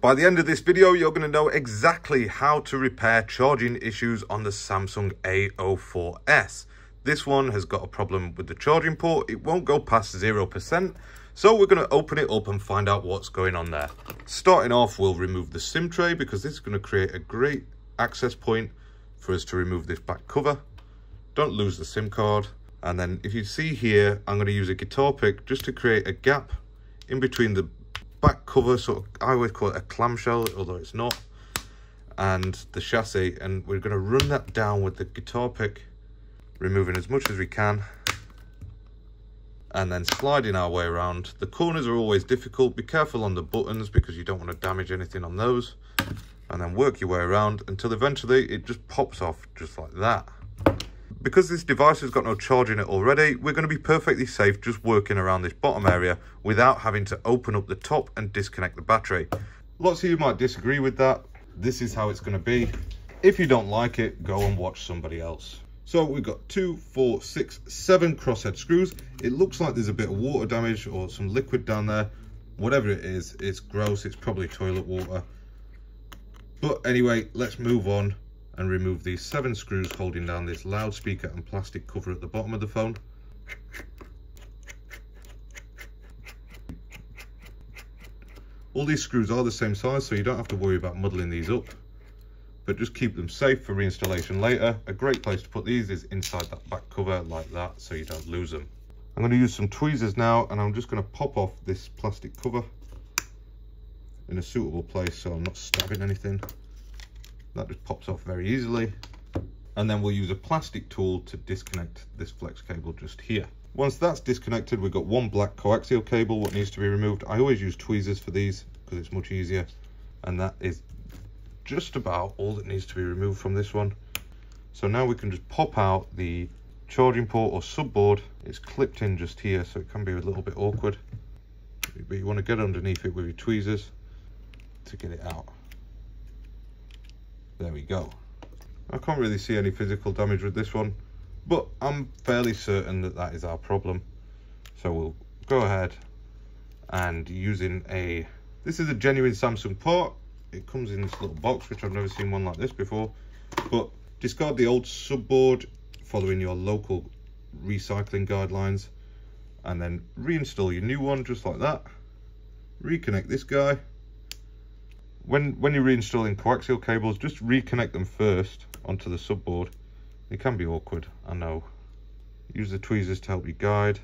By the end of this video, you're going to know exactly how to repair charging issues on the Samsung A04S. This one has got a problem with the charging port. It won't go past 0%. So we're going to open it up and find out what's going on there. Starting off, we'll remove the SIM tray because this is going to create a great access point for us to remove this back cover. Don't lose the SIM card. And then if you see here, I'm going to use a guitar pick just to create a gap in between the back cover, so I would call it a clamshell, although it's not, and the chassis. And we're going to run that down with the guitar pick, removing as much as we can. And then sliding our way around. The corners are always difficult. Be careful on the buttons because you don't want to damage anything on those. And then work your way around until eventually it just pops off just like that. Because this device has got no charge in it already, we're going to be perfectly safe just working around this bottom area without having to open up the top and disconnect the battery. Lots of you might disagree with that. This is how it's going to be. If you don't like it, go and watch somebody else. So we've got 2, 4, 6, 7 crosshead screws. It looks like there's a bit of water damage or some liquid down there. Whatever it is, it's gross. It's probably toilet water. But anyway, let's move on and remove these 7 screws holding down this loudspeaker and plastic cover at the bottom of the phone. All these screws are the same size, so you don't have to worry about muddling these up. But just keep them safe for reinstallation later. A great place to put these is inside that back cover like that, so you don't lose them. I'm going to use some tweezers now, and I'm just going to pop off this plastic cover in a suitable place so I'm not stabbing anything. That just pops off very easily. And then we'll use a plastic tool to disconnect this flex cable just here. Once that's disconnected, we've got one black coaxial cable what needs to be removed. I always use tweezers for these because it's much easier, and that is just about all that needs to be removed from this one. So now we can just pop out the charging port or subboard. It's clipped in just here, so it can be a little bit awkward, but you want to get underneath it with your tweezers to get it out. There we go. I can't really see any physical damage with this one, but I'm fairly certain that that is our problem. So we'll go ahead and using a, this is a genuine Samsung port. It comes in this little box, which I've never seen one like this before, but discard the old subboard following your local recycling guidelines, and then reinstall your new one just like that. Reconnect this guy. When you're reinstalling coaxial cables, just reconnect them first onto the subboard. It can be awkward, I know. Use the tweezers to help you guide,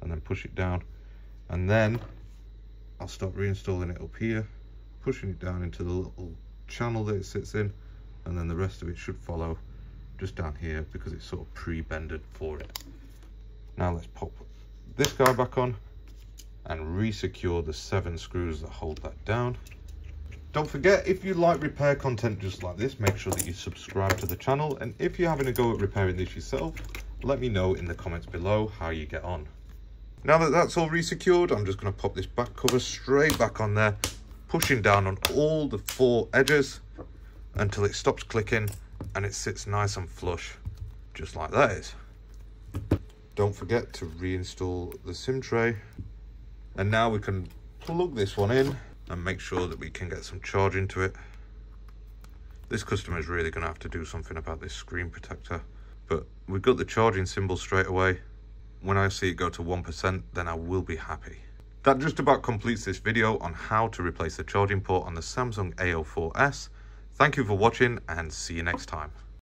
and then push it down. And then I'll start reinstalling it up here, pushing it down into the little channel that it sits in, and then the rest of it should follow just down here because it's sort of pre-bended for it. Now let's pop this guy back on and re-secure the 7 screws that hold that down. Don't forget, if you like repair content just like this, make sure that you subscribe to the channel, and if you're having a go at repairing this yourself, let me know in the comments below how you get on. Now that that's all re-secured, I'm just going to pop this back cover straight back on there, pushing down on all the 4 edges until it stops clicking and it sits nice and flush, just like that is. Don't forget to reinstall the SIM tray. And now we can plug this one in and make sure that we can get some charge into it. This customer is really going to have to do something about this screen protector, but we've got the charging symbol straight away. When I see it go to 1%, then I will be happy. That just about completes this video on how to replace the charging port on the Samsung A04S. Thank you for watching and see you next time.